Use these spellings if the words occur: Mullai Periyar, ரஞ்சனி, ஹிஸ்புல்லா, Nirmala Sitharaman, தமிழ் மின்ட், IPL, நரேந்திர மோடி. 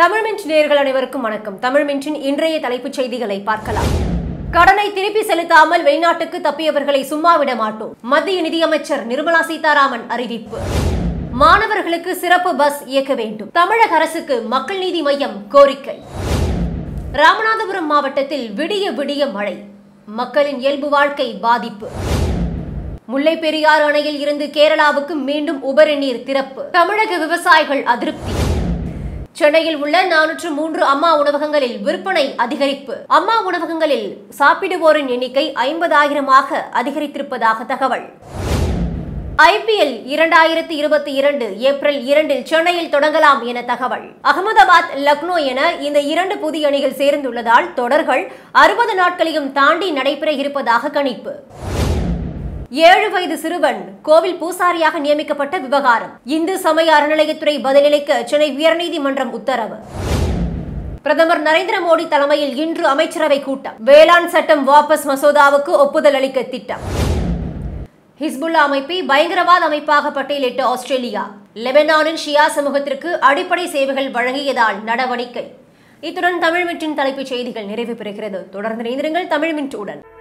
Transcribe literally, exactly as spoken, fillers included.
Tamil Minchin Nergal and Everkum Manakam, Tamil Minchin Indre Talipuchaidigalai Parkala. Kadana Tiripi Selitamal Vainataka Tapi Everkali Suma Vidamato, Madi Nidhi Amachar, Nirmala Sitharaman Aridipu Manavarkalaka Sirapa Bus Yekaventu, Tamada Karasuku, Makal Nidhi Mayam, Korikai Ramanathapuram Mavattathil, Vidiya Vidiya Malai, Makkalin Yelbu Vaalkai Badhippu. Mullai Periyar அணையில் இருந்து கேரளாவுக்கு மீண்டும் உபரி நீர் திறப்பு தமிழக விவசாயிகள் அதிருப்தி சென்னையில் உள்ள நானூற்று மூன்று அம்மா உணவகங்களில் விற்பனை அதிகரிப்பு அம்மா உணவகங்களில் சாப்பிடுவோரின் எண்ணிக்கை ஐம்பதாயிரம் ஆக அதிகரித்திருப்பதாக தகவல் I P L இரண்டாயிரத்து இருபத்திரண்டு ஏப்ரல் இரண்டு இல் சென்னையில் தொடங்கலாம் என தகவல் அகமதாபாத் லக்னோ என இந்த இரண்டு புதிய அணிகள் சேர்ந்துள்ளதால் தொடர்கள் அறுபது நாட்களையும் தாண்டி நடைபெற இருப்பதாக கணிப்பு ஏழு வயது சிறுவன் கோவில் பூசாரியாக நியமிக்கப்பட்ட விவகாரம் இந்து சமய அறநிலையத்துறை பதிலளிக்க சென்னை உயர்நீதிமன்றம் உத்தரவு பிரதமர் நரேந்திர மோடி தலைமையில் இன்று அமைச்சரவை கூட்டம் வேளாண் சட்டம் வாபஸ் மசோதாவுக்கு ஒப்புதல் அளிக்க திட்டம் ஹிஸ்புல்லா அமைப்பை பயங்கரவாத அமைப்பாக பட்டியலிட்ட ஆஸ்திரேலியா லெபனானின் ஷியா சமூகத்திற்கு அடிப்படை சேவைகள் வழங்கியதால் நடவடிக்கை இத்துடன் தமிழ் மின்டின் தலைப்புச் செய்திகள் நிறைவு பெறுகிறது தொடர்ந்து இணைந்திருங்கள் தமிழ் மின்டுடன்.